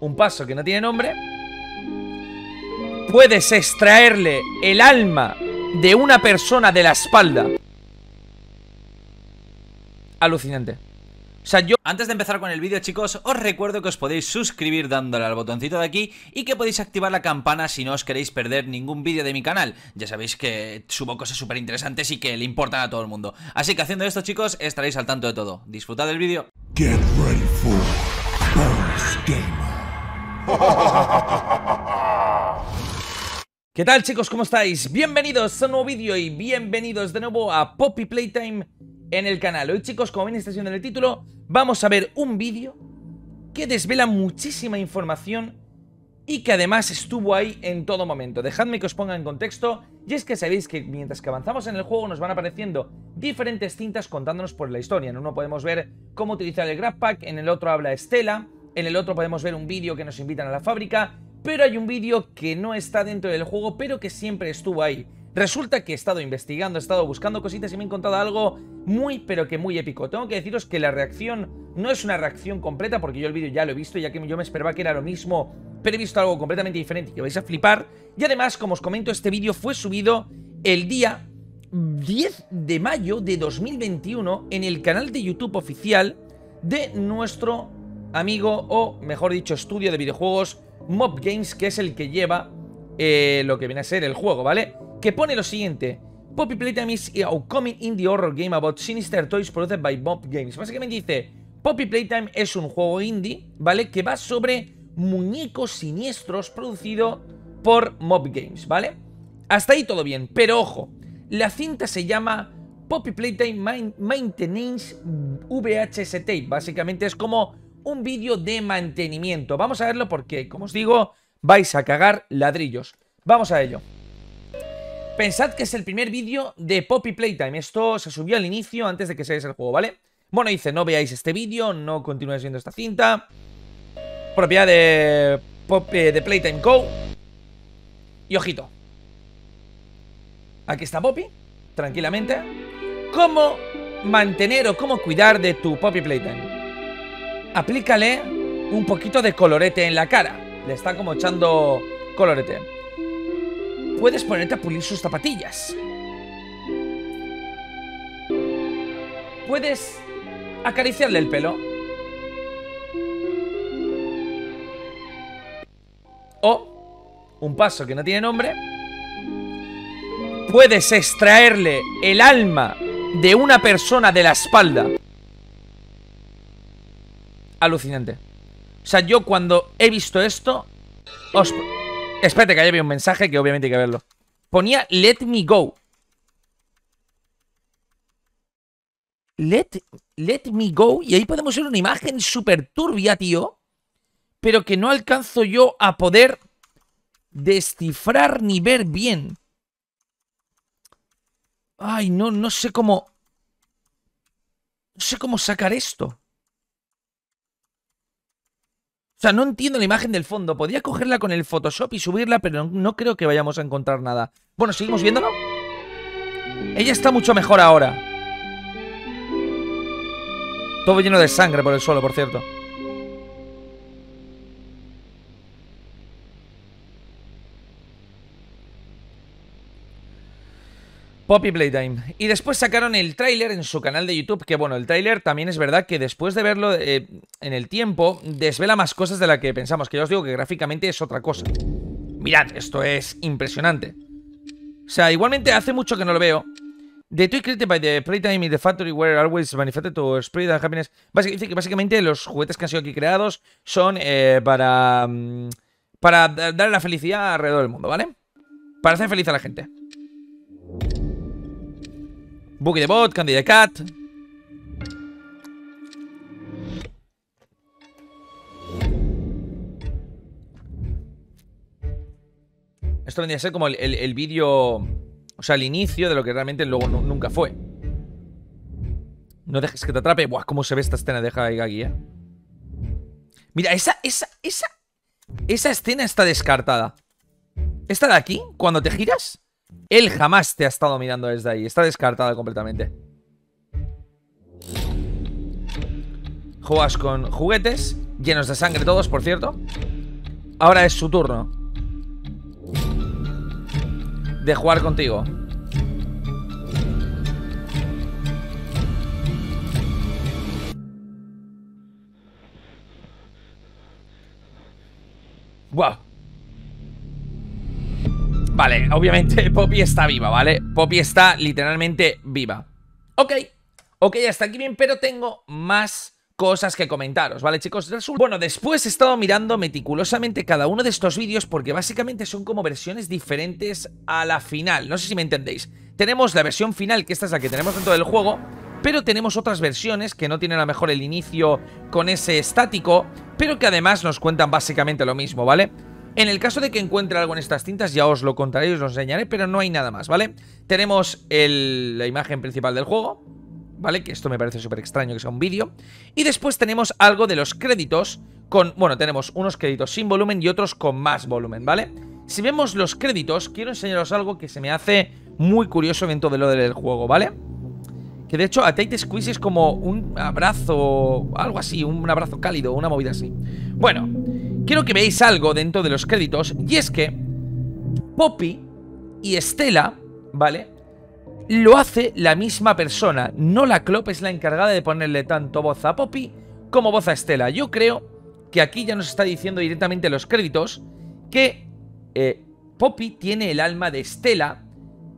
un paso que no tiene nombre, puedes extraerle el alma de una persona de la espalda. Alucinante. O sea, yo... Antes de empezar con el vídeo, chicos, os recuerdo que os podéis suscribir dándole al botoncito de aquí y que podéis activar la campana si no os queréis perder ningún vídeo de mi canal. Ya sabéis que subo cosas súper interesantes y que le importan a todo el mundo. Así que haciendo esto, chicos, estaréis al tanto de todo. Disfrutad del vídeo. Get ready for BersGamer. ¿Qué tal, chicos? ¿Cómo estáis? Bienvenidos a un nuevo vídeo y bienvenidos de nuevo a Poppy Playtime en el canal. Hoy, chicos, como bien estáis viendo en el título, vamos a ver un vídeo que desvela muchísima información y que además estuvo ahí en todo momento. Dejadme que os ponga en contexto, y es que sabéis que mientras que avanzamos en el juego nos van apareciendo diferentes cintas contándonos por la historia. En uno podemos ver cómo utilizar el Grab Pack, en el otro habla Estela, en el otro podemos ver un vídeo que nos invitan a la fábrica, pero hay un vídeo que no está dentro del juego, pero que siempre estuvo ahí. Resulta que he estado investigando, he estado buscando cositas y me he encontrado algo muy, pero que muy épico. Tengo que deciros que la reacción no es una reacción completa, porque yo el vídeo ya lo he visto, ya que yo me esperaba que era lo mismo, pero he visto algo completamente diferente que vais a flipar. Y además, como os comento, este vídeo fue subido el día 10 de mayo de 2021 en el canal de YouTube oficial de nuestro amigo, o mejor dicho, estudio de videojuegos Mob Games, que es el que lleva lo que viene a ser el juego, ¿vale? Que pone lo siguiente: Poppy Playtime is coming in the horror game about sinister toys produced by Mob Games. Básicamente dice, Poppy Playtime es un juego indie, ¿vale? Que va sobre muñecos siniestros producido por Mob Games, ¿vale? Hasta ahí todo bien, pero ojo, la cinta se llama Poppy Playtime Maintenance VHS Tape. Básicamente es como un vídeo de mantenimiento. Vamos a verlo porque, como os digo, vais a cagar ladrillos. Vamos a ello. Pensad que es el primer vídeo de Poppy Playtime. Esto se subió al inicio, antes de que seáis el juego, ¿vale? Bueno, dice, no veáis este vídeo, no continuéis viendo esta cinta. Propiedad de Poppy, de Playtime Co. Y ojito. Aquí está Poppy, tranquilamente. ¿Cómo mantener o cómo cuidar de tu Poppy Playtime? Aplícale un poquito de colorete en la cara. Le está como echando colorete. Puedes ponerte a pulir sus zapatillas. Puedes acariciarle el pelo. O, un paso que no tiene nombre, puedes extraerle el alma de una persona de la espalda. Alucinante. O sea, yo cuando he visto esto... Espérate, que haya un mensaje que obviamente hay que verlo. Ponía let me go. Let me go. Y ahí podemos ver una imagen súper turbia, tío. Pero que no alcanzo yo a poder descifrar ni ver bien. Ay, no, no sé cómo... No sé cómo sacar esto. O sea, no entiendo la imagen del fondo. Podría cogerla con el Photoshop y subirla, pero no creo que vayamos a encontrar nada. Bueno, seguimos viéndolo. Ella está mucho mejor ahora. Todo lleno de sangre por el suelo, por cierto. Poppy Playtime. Y después sacaron el tráiler en su canal de YouTube, que bueno, el tráiler también es verdad que después de verlo en el tiempo, desvela más cosas de las que pensamos, que ya os digo que gráficamente es otra cosa. Mirad, esto es impresionante. O sea, igualmente hace mucho que no lo veo. The toy created by the Playtime in the factory were always manifested to spread and happiness. Dice que básicamente los juguetes que han sido aquí creados son para darle la felicidad alrededor del mundo, ¿vale? Para hacer feliz a la gente. Boogie the Bot, Candy the Cat. Esto vendría a ser como el vídeo, o sea, el inicio de lo que realmente luego nunca fue. No dejes que te atrape. Buah, cómo se ve esta escena de Hagagi, ¿eh? Mira, esa escena está descartada. Esta de aquí, cuando te giras, él jamás te ha estado mirando desde ahí. Está descartada completamente. Juegas con juguetes. llenos de sangre todos, por cierto. Ahora es su turno de jugar contigo. Wow. Vale, obviamente Poppy está viva, ¿vale? Poppy está literalmente viva. Ok, ok, hasta aquí bien, pero tengo más cosas que comentaros, ¿vale, chicos? Bueno, después he estado mirando meticulosamente cada uno de estos vídeos porque básicamente son como versiones diferentes a la final. No sé si me entendéis. Tenemos la versión final, que esta es la que tenemos dentro del juego, pero tenemos otras versiones que no tienen a lo mejor el inicio con ese estático, pero que además nos cuentan básicamente lo mismo, ¿vale? En el caso de que encuentre algo en estas cintas, ya os lo contaré y os lo enseñaré, pero no hay nada más, ¿vale? Tenemos la imagen principal del juego, ¿vale? Que esto me parece súper extraño que sea un vídeo. Y después tenemos algo de los créditos con... Bueno, tenemos unos créditos sin volumen y otros con más volumen, ¿vale? Si vemos los créditos, quiero enseñaros algo que se me hace muy curioso dentro de lo del juego, ¿vale? Que de hecho a Tate Squeeze es como un abrazo, algo así, un abrazo cálido, una movida así. Bueno... Quiero que veáis algo dentro de los créditos, y es que Poppy y Estela, ¿vale? Lo hace la misma persona. Nola Klopp es la encargada de ponerle tanto voz a Poppy como voz a Estela. Yo creo que aquí ya nos está diciendo directamente los créditos que Poppy tiene el alma de Estela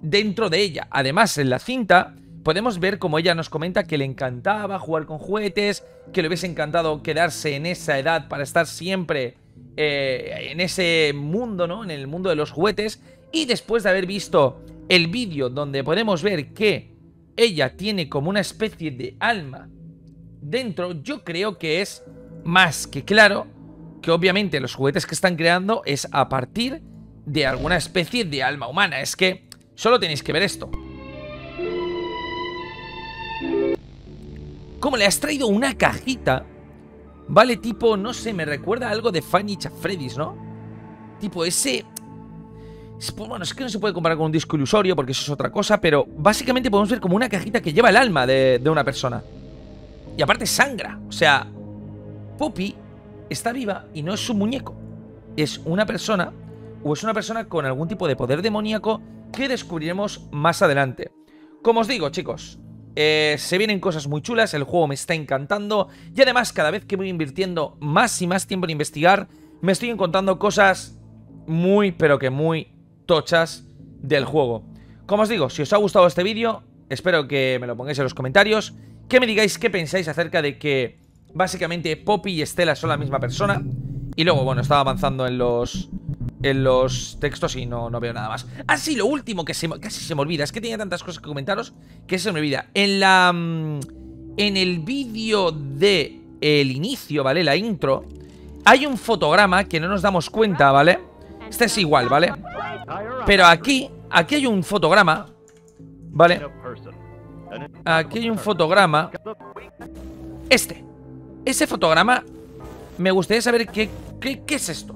dentro de ella. Además, en la cinta podemos ver como ella nos comenta que le encantaba jugar con juguetes, que le hubiese encantado quedarse en esa edad para estar siempre en ese mundo, ¿no? En el mundo de los juguetes. Y después de haber visto el vídeo donde podemos ver que ella tiene como una especie de alma dentro, yo creo que es más que claro que obviamente los juguetes que están creando es a partir de alguna especie de alma humana. Es que solo tenéis que ver esto. Como le has traído una cajita, vale, tipo, no sé, me recuerda a algo de Fanny Nights at Freddy's, ¿no? Tipo ese... Bueno, es que no se puede comparar con un disco ilusorio porque eso es otra cosa, pero básicamente podemos ver como una cajita que lleva el alma de una persona. Y aparte sangra, o sea, Poppy está viva y no es un muñeco. Es una persona, o es una persona con algún tipo de poder demoníaco que descubriremos más adelante. Como os digo, chicos... se vienen cosas muy chulas, el juego me está encantando y además cada vez que voy invirtiendo más y más tiempo en investigar me estoy encontrando cosas muy pero que muy tochas del juego. Como os digo, si os ha gustado este vídeo, espero que me lo pongáis en los comentarios, que me digáis qué pensáis acerca de que básicamente Poppy y Estela son la misma persona. Y luego, bueno, estaba avanzando en los textos y no veo nada más. Así, lo último que casi se me olvida, es que tenía tantas cosas que comentaros que se me olvida. En el vídeo de el inicio, ¿vale? La intro, hay un fotograma que no nos damos cuenta, ¿vale? Este es igual, ¿vale? Pero aquí hay un fotograma, ¿vale? Aquí hay un fotograma. Ese fotograma, me gustaría saber qué es esto.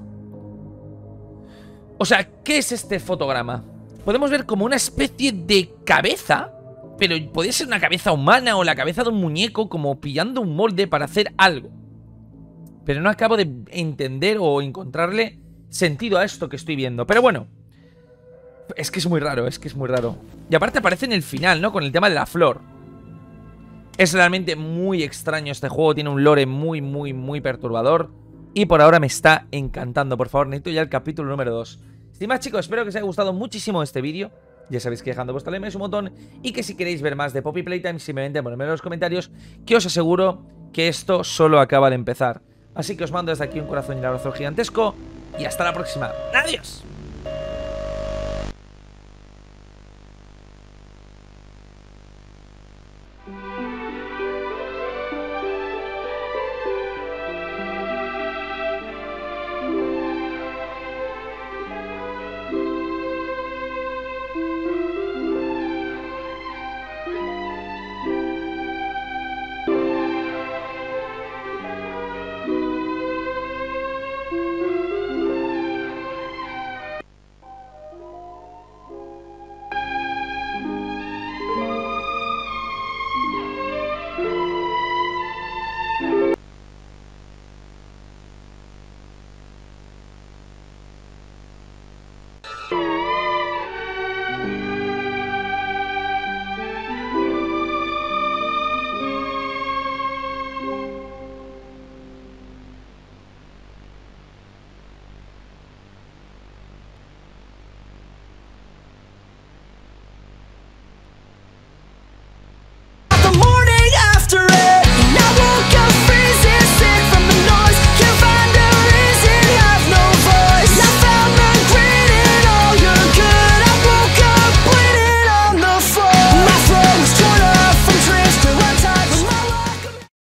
O sea, ¿qué es este fotograma? Podemos ver como una especie de cabeza, pero podría ser una cabeza humana o la cabeza de un muñeco, como pillando un molde para hacer algo. Pero no acabo de entender o encontrarle sentido a esto que estoy viendo. Pero bueno, es que es muy raro, es que es muy raro. Y aparte aparece en el final, ¿no? Con el tema de la flor. Es realmente muy extraño este juego, tiene un lore muy, muy, muy perturbador. Y por ahora me está encantando. Por favor, necesito ya el capítulo número 2. Sin más, chicos, espero que os haya gustado muchísimo este vídeo. Ya sabéis que dejando vuestro like es un montón. Y que si queréis ver más de Poppy Playtime, simplemente ponedme en los comentarios, que os aseguro que esto solo acaba de empezar. Así que os mando desde aquí un corazón y un abrazo gigantesco. Y hasta la próxima. ¡Adiós!